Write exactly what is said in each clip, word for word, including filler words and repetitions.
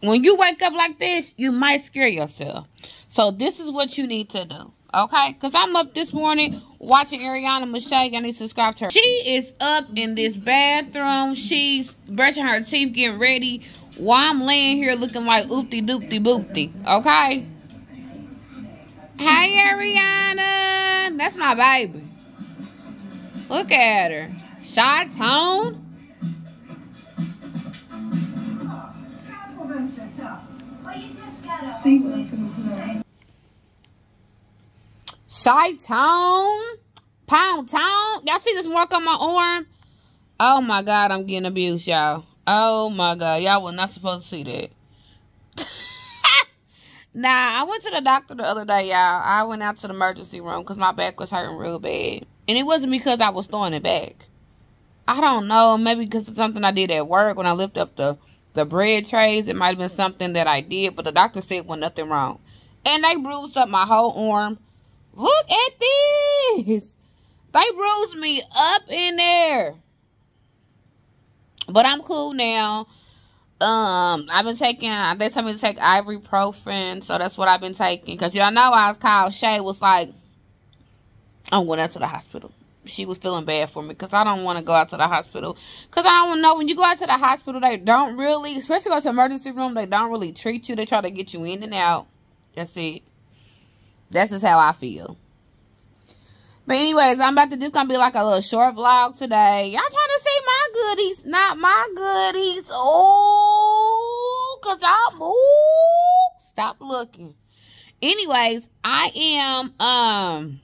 when you wake up like this, you might scare yourself. So this is what you need to do. Okay, because I'm up this morning watching Ariana Mache. I need to subscribe to her. She is up in this bathroom. She's brushing her teeth, getting ready, while I'm laying here looking like oopty doopty boopty. Okay? Hey, Ariana. That's my baby. Look at her. Shots home. Compliments are tough. Well, you just gotta think. Shytone, pound town. Y'all see this mark on my arm? Oh my God, I'm getting abused, y'all. Oh my God, y'all were not supposed to see that. Nah, I went to the doctor the other day, y'all. I went out to the emergency room because my back was hurting real bad. And it wasn't because I was throwing it back. I don't know, maybe because of something I did at work when I lifted up the, the bread trays. It might have been something that I did, but the doctor said, well, nothing wrong. And they bruised up my whole arm. Look at this. They bruised me up in there. But I'm cool now. Um, I've been taking, they told me to take ibuprofen. So that's what I've been taking. Because y'all know I was called. Shay was like, I'm going out to the hospital. She was feeling bad for me. Because I don't want to go out to the hospital. Because I don't know. When you go out to the hospital, they don't really, especially go to the emergency room, they don't really treat you. They try to get you in and out. That's it. That's just how I feel. But anyways, I'm about to, this gonna be like a little short vlog today. Y'all trying to see my goodies, not my goodies. Oh, cause I'm, ooh, stop looking. Anyways, I am, um,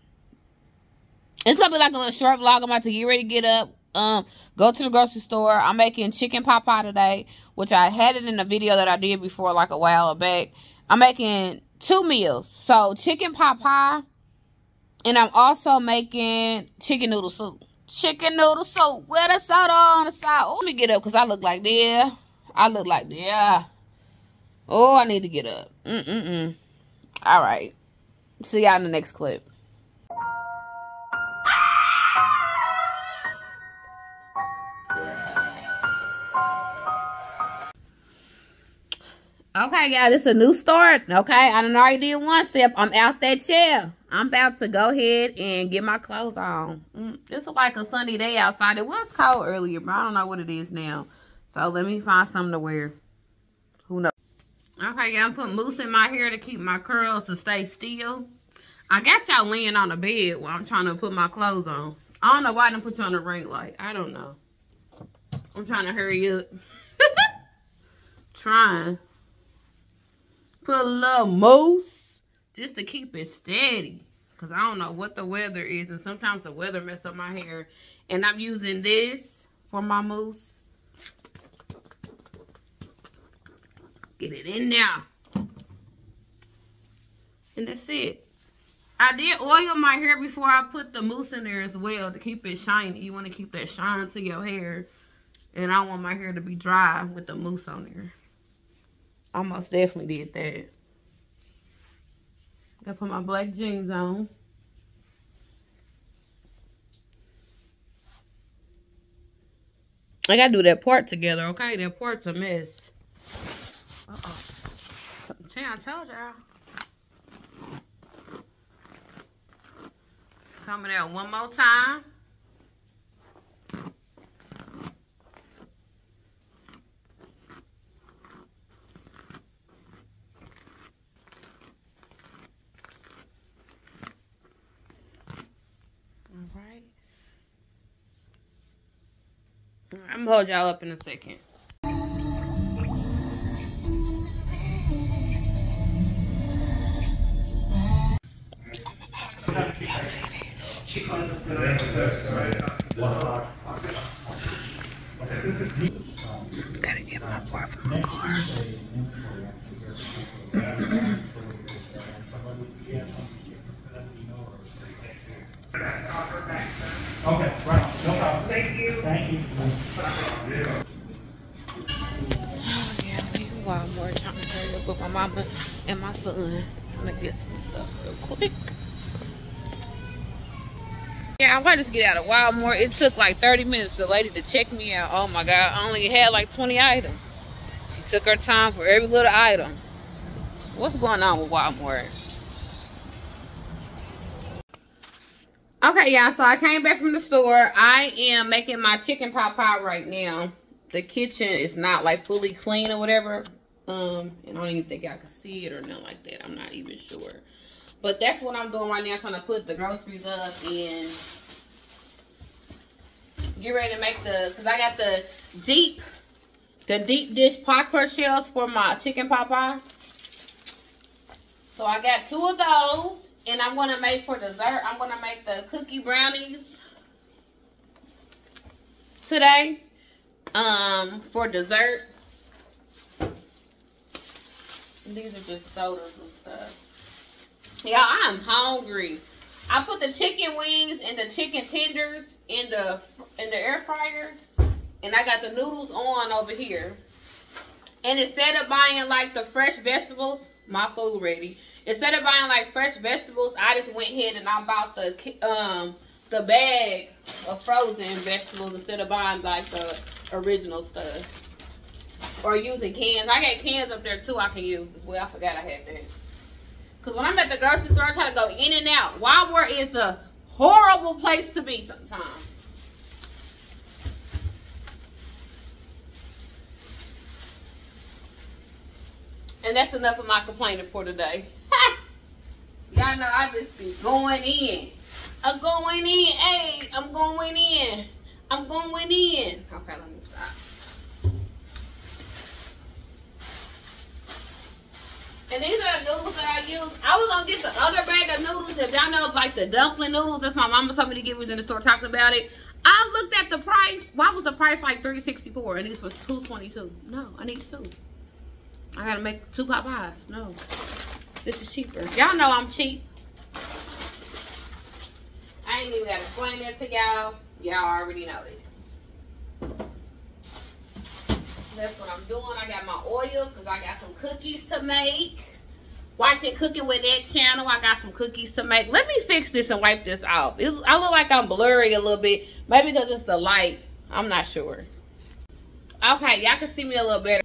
it's gonna be like a little short vlog. I'm about to get ready to get up, um, go to the grocery store. I'm making chicken pot pie today, which I had it in a video that I did before, like a while back. I'm making two meals. So, chicken pot pie. And I'm also making chicken noodle soup. Chicken noodle soup with a soda on the side. Oh, let me get up because I look like this. I look like this. Oh, I need to get up. Mm-mm-mm. All right. See y'all in the next clip. Okay, guys, it's a new start, okay? I done already did one step. I'm out that chair. I'm about to go ahead and get my clothes on. Mm, it's like a sunny day outside. It was cold earlier, but I don't know what it is now. So, let me find something to wear. Who knows? Okay, yeah, I'm putting mousse in my hair to keep my curls to stay still. I got y'all laying on the bed while I'm trying to put my clothes on. I don't know why I didn't put you on the ring light. I don't know. I'm trying to hurry up. Trying. Put a little mousse just to keep it steady. Because I don't know what the weather is. And sometimes the weather messes up my hair. And I'm using this for my mousse. Get it in now. And that's it. I did oil my hair before I put the mousse in there as well. To keep it shiny. You want to keep that shine to your hair. And I want my hair to be dry with the mousse on there. I most definitely did that. Gotta put my black jeans on. I gotta do that part together, okay? That part's a mess. Uh-oh. See, I told y'all. Coming out one more time. I'm gonna hold y'all up in a second. Gotta get my part from my car. Okay, right. No problem. Thank you. Thank you. Oh, yeah, we can walk more trying to hurry up with my mama and my son. I'm gonna get some stuff real quick. Yeah, I'm gonna just get out of Walmart. It took like thirty minutes for the lady to check me out. Oh my God, I only had like twenty items. She took her time for every little item. What's going on with Walmart? Okay, y'all, so I came back from the store. I am making my chicken pot pie right now. The kitchen is not, like, fully clean or whatever. Um, and I don't even think y'all can see it or nothing like that. I'm not even sure. But that's what I'm doing right now, trying to put the groceries up and get ready to make the, because I got the deep, the deep dish popcorn shells for my chicken pot pie. So I got two of those. And I'm going to make for dessert, I'm going to make the cookie brownies today um, for dessert. These are just sodas and stuff. Y'all, I'm hungry. I put the chicken wings and the chicken tenders in the, in the air fryer. And I got the noodles on over here. And instead of buying like the fresh vegetables, my food ready. Instead of buying like fresh vegetables, I just went ahead and I bought the um the bag of frozen vegetables instead of buying like the original stuff. Or using cans. I got cans up there too I can use as well. I forgot I had that. Because when I'm at the grocery store, I try to go in and out. Walmart is a horrible place to be sometimes. And that's enough of my complaining for today. Y'all know I just be going in. I'm going in. Hey, I'm going in. I'm going in. Okay, let me stop. And these are the noodles that I use. I was going to get the other bag of noodles. If y'all know, like the dumpling noodles. That's my mama told me to get. We was in the store talking about it. I looked at the price. Why was the price like three sixty-four? And this was two twenty-two. No, I need two. I got to make two pot pies. No. This is cheaper. Y'all know I'm cheap. I ain't even got to explain that to y'all. Y'all already know it. That's what I'm doing. I got my oil because I got some cookies to make. Watching Cooking with That channel. I got some cookies to make. Let me fix this and wipe this off. It's, I look like I'm blurry a little bit. Maybe because it's the light. I'm not sure. Okay, y'all can see me a little better.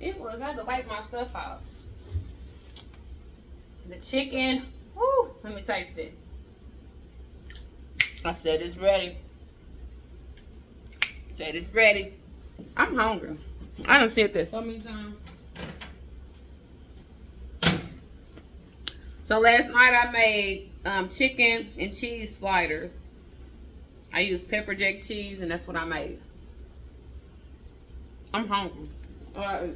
It was. I had to wipe my stuff off. The chicken, woo, let me taste it. I said it's ready. Said it's ready. I'm hungry. I done said this so many times. So last night I made um, chicken and cheese sliders. I used pepper jack cheese and that's what I made. I'm hungry. Uh,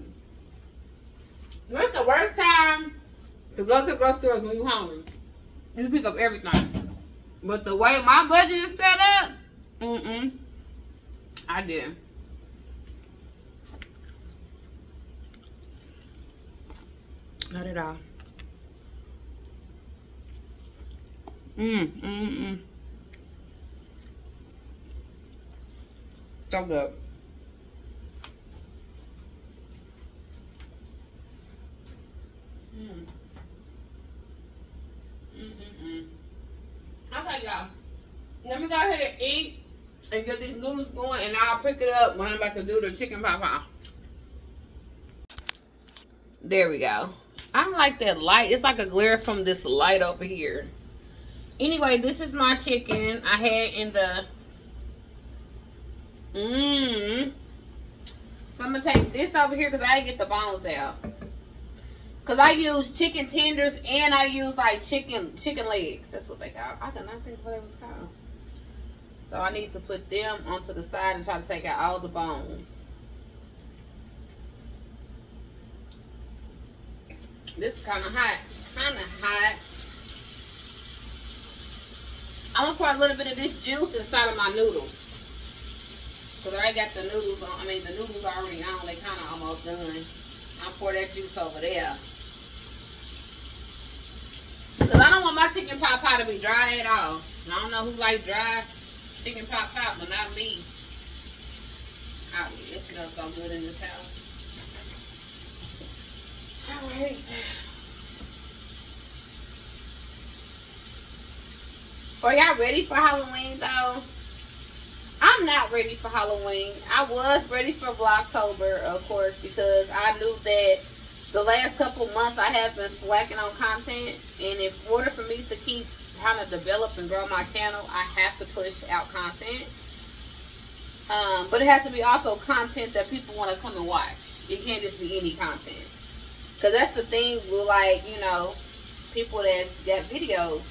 what's the worst time? To go to the grocery stores when you're hungry. You pick up everything. But the way my budget is set up, mm-mm. I did. Not at all. Mm, mm, mm. So good. Mm. Mm-mm-mm. Okay, y'all. Let me go ahead and eat and get these noodles going, and I'll pick it up when I'm about to do the chicken pot pie. There we go. I like that light. It's like a glare from this light over here. Anyway, this is my chicken I had in the... Mmm. So, I'm going to take this over here because I didn't get the bones out. Cause I use chicken tenders and I use like chicken chicken legs. That's what they call. I cannot think of what it was called. So I need to put them onto the side and try to take out all the bones. This is kind of hot. Kind of hot. I'm gonna pour a little bit of this juice inside of my noodles. Cause I got the noodles on. I mean the noodles already on. They kind of almost done. I'll pour that juice over there. Because I don't want my chicken pot pie to be dry at all. And I don't know who likes dry chicken pot pie, but not me. I, it smells so good in this house. All right. Are y'all ready for Halloween, though? I'm I'm not ready for Halloween. I was ready for Vlogtober, of course, because I knew that the last couple months I have been slacking on content, and in order for me to keep trying to develop and grow my channel, I have to push out content. Um, but it has to be also content that people want to come and watch. It can't just be any content. Because that's the thing with, like, you know, people that got videos.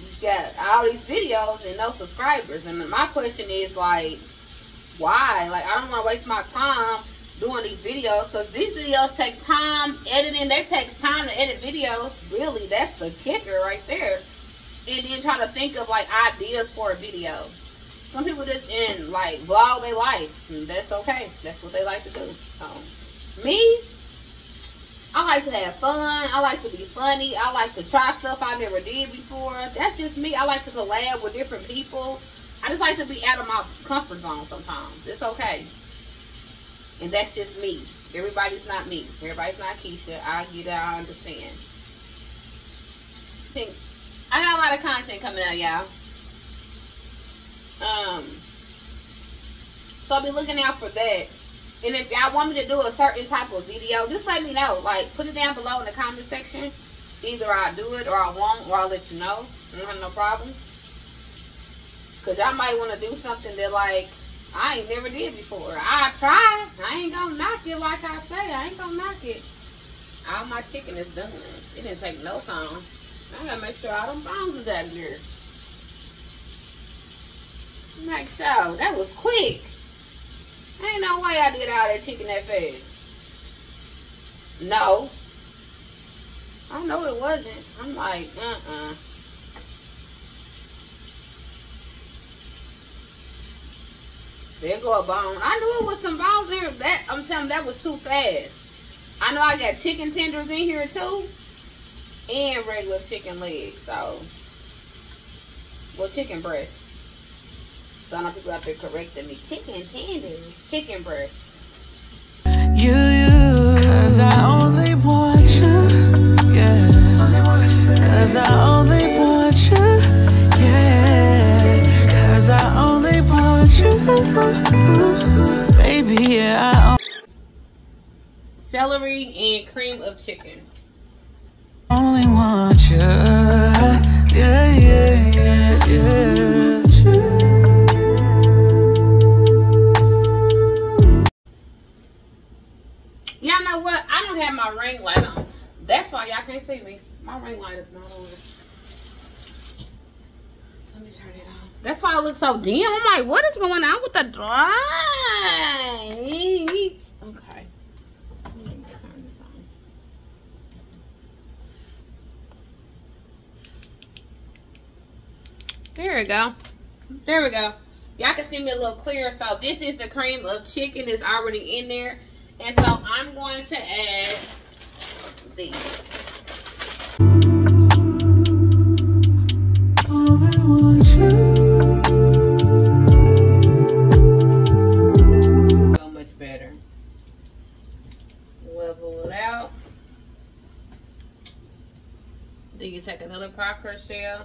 You got all these videos and no subscribers. And my question is, like, why? Like, I don't want to waste my time doing these videos, because these videos take time editing. That takes time to edit videos. Really, that's the kicker right there. And then try to think of, like, ideas for a video. Some people just in, like, vlog their life, and that's okay. That's what they like to do. Um, me, I like to have fun. I like to be funny. I like to try stuff I never did before. That's just me. I like to collab with different people. I just like to be out of my comfort zone sometimes. It's okay. And that's just me. Everybody's not me. Everybody's not Keisha. I get it. I understand. I think I got a lot of content coming out, y'all. Um, so I'll be looking out for that. And if y'all want me to do a certain type of video, just let me know. Like, put it down below in the comment section. Either I'll do it or I won't, or I'll let you know. I don't have no problem. Because y'all might want to do something that, like, I ain't never did before. I tried. I ain't gonna knock it like I say. I ain't gonna knock it. All my chicken is done. It didn't take no time. I gotta make sure all them bones is out of here. Make sure. That was quick. Ain't no way I did all that chicken that fast. No. I know it wasn't. I'm like, uh-uh. There go a bone. I knew it was some bones in here. That, I'm telling you, that was too fast. I know I got chicken tenders in here too. And regular chicken legs. So, well, chicken breast. So I know people out there correcting me. Chicken tenders. Chicken breast. You, you. Cause I only want you. Yeah. Cause I only want you. Yeah. Cause I only. Baby, yeah. Celery and cream of chicken. Only want you. Yeah, yeah, yeah, yeah. Y'all know what? I don't have my ring light on. That's why y'all can't see me. My ring light is not on. Let me turn it on. That's why I look so dim. I'm like, what is going on with the light? Okay. Let me turn this on. There we go. There we go. Y'all can see me a little clearer. So this is the cream of chicken that's already in there. And so I'm going to add these. Then you take another popcorn shell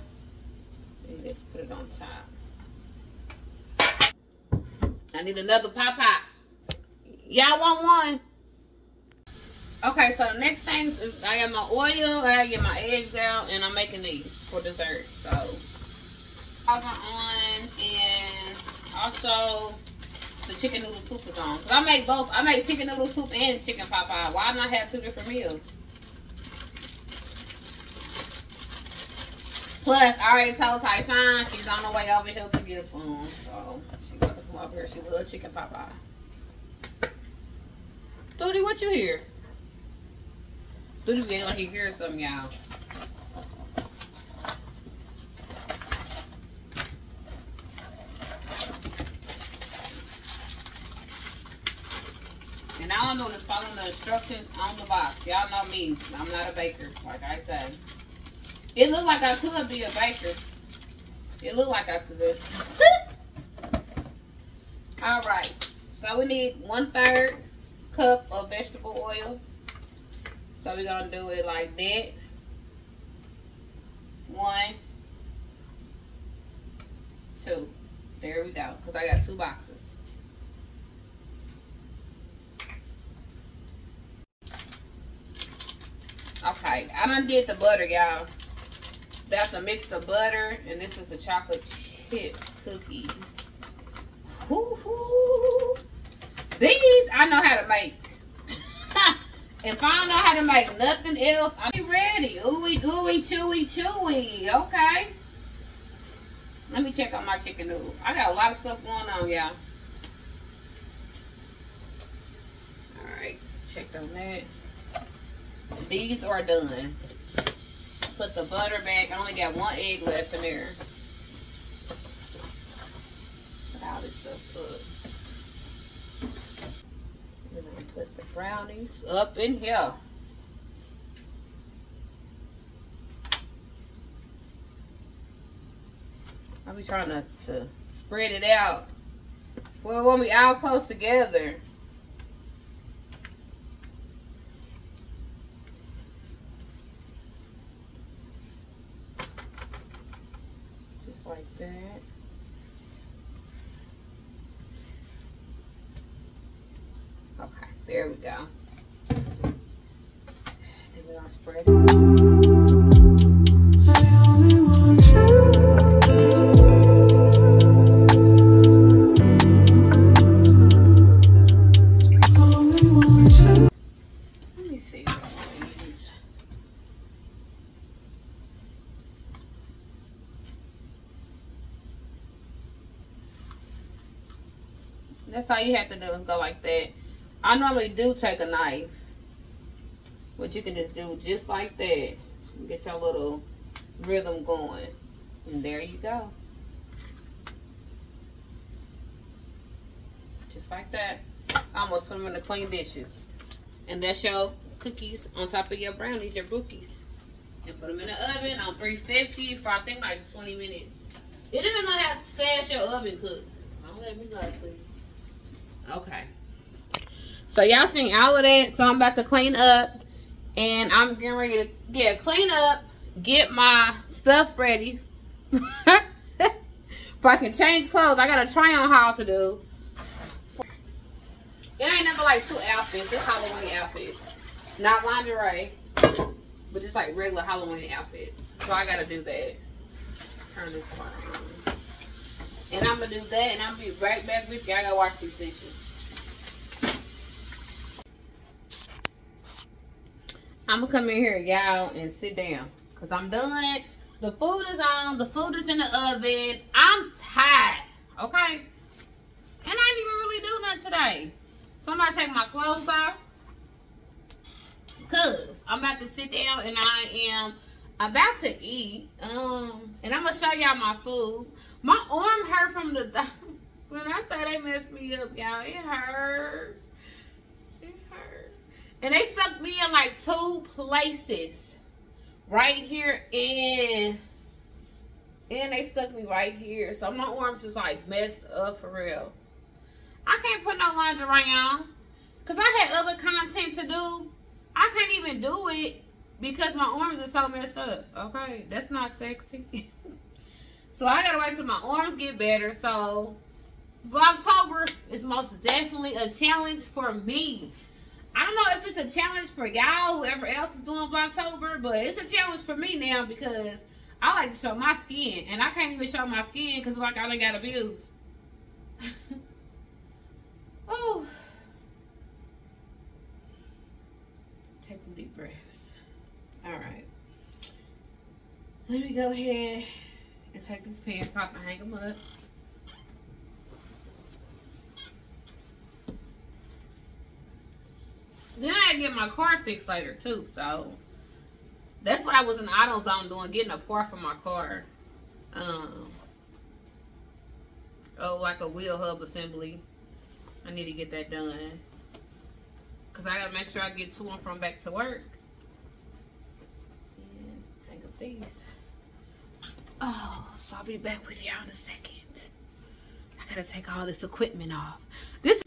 and just put it on top. I need another pop pop. Y'all want one? Okay, so the next thing is I got my oil, I get my eggs out, and I'm making these for dessert. So I got on, and also the chicken noodle soup is on. Cause I make both. I make chicken noodle soup and chicken pot pie. Why not have two different meals? Plus, I already told Tyshawn she's on the way over here to get some. So, she got to come over here. She loves chicken pot pie. Doody, what you hear? Doody, we ain't gonna hear something, y'all. And all I'm doing is following the instructions on the box. Y'all know me. I'm not a baker, like I said. It looked like I could be a baker. It looked like I could. All right. So we need one third cup of vegetable oil. So we're going to do it like that. One. Two. There we go, because I got two boxes. Okay, I done did the butter, y'all. That's a mix of butter, and this is the chocolate chip cookies. Woo-hoo. These I know how to make. If I don't know how to make nothing else, I be ready. Ooey, gooey, chewy, chewy. Okay. Let me check on my chicken noodles. I got a lot of stuff going on, y'all. Alright, check on that. These are done. Put the butter back. I only got one egg left in there. Put all this stuff up. And I'm gonna put the brownies up in here. I'll be trying to, to spread it out. Well, when we all close together. Just like that. Okay, there we go. Then we're gonna spread it. I only want you. That's all you have to do is go like that. I normally do take a knife, but you can just do just like that. Get your little rhythm going. And there you go. Just like that. I almost put them in the clean dishes. And that's your cookies on top of your brownies, your brookies. And put them in the oven on three fifty for I think like twenty minutes. It depends on how fast your oven cooks. Don't let me lie to you. Okay, so y'all seen all of that, so I'm about to clean up and I'm getting ready to yeah clean up, get my stuff ready. If I can change clothes, I got a try on haul to do. It ain't never like two outfits, it's Halloween outfits, not lingerie, but just like regular Halloween outfits. So I gotta do that. Turn this around. And I'm gonna do that and I'm gonna be right back with you. I gotta wash these dishes. I'm gonna come in here, y'all, and sit down. Cause I'm done. The food is on, the food is in the oven. I'm tired, okay? And I didn't even really do nothing today. So I'm gonna take my clothes off. Cause I'm about to sit down and I am about to eat, um and I'm gonna show y'all my food. My arm hurt from the th when I say they messed me up, y'all. It hurt, it hurt, and they stuck me in like two places, right here and and they stuck me right here. So my arms is like messed up for real. I can't put no lingerie on because I had other content to do. I can't even do it. Because my arms are so messed up. Okay, that's not sexy. So I gotta wait till my arms get better. So Vlogtober is most definitely a challenge for me. I don't know if it's a challenge for y'all, whoever else is doing Vlogtober, but it's a challenge for me now because I like to show my skin. And I can't even show my skin because like I done got abused. Oh. Take some deep breaths. All right, let me go ahead and take these pants off and hang them up. Then I had to get my car fixed later too, so that's what I was in AutoZone doing, getting a part for my car. Um, oh, like a wheel hub assembly. I need to get that done because I gotta make sure I get to and from back to work. These. Oh, so I'll be back with y'all in a second. I gotta take all this equipment off. This.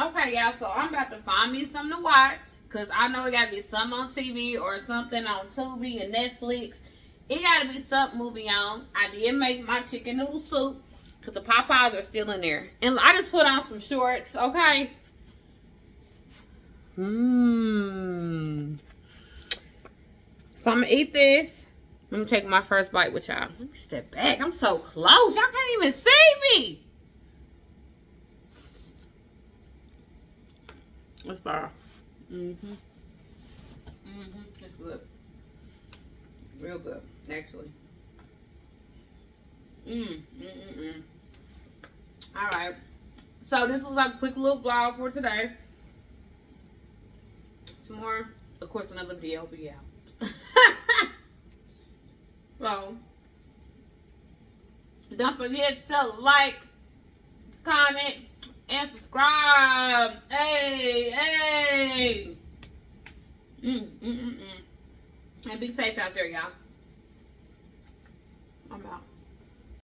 Okay, y'all. So I'm about to find me something to watch because I know it gotta be some on T V or something on Tubi and Netflix. it gotta be something moving on. I did make my chicken noodle soup because the Popeyes are still in there. And I just put on some shorts, okay? Mmm. So I'm gonna eat this. Let me take my first bite with y'all. Let me step back. I'm so close. Y'all can't even see me. Let's fire. Mm-hmm. Mm-hmm. It's good. Real good, actually. Mm. Mm-mm-mm. All right. So this was like a quick little vlog for today. Tomorrow, of course, another video will be out. So, don't forget to like, comment, and subscribe. Hey, hey. Mm, mm, mm, mm. And be safe out there, y'all.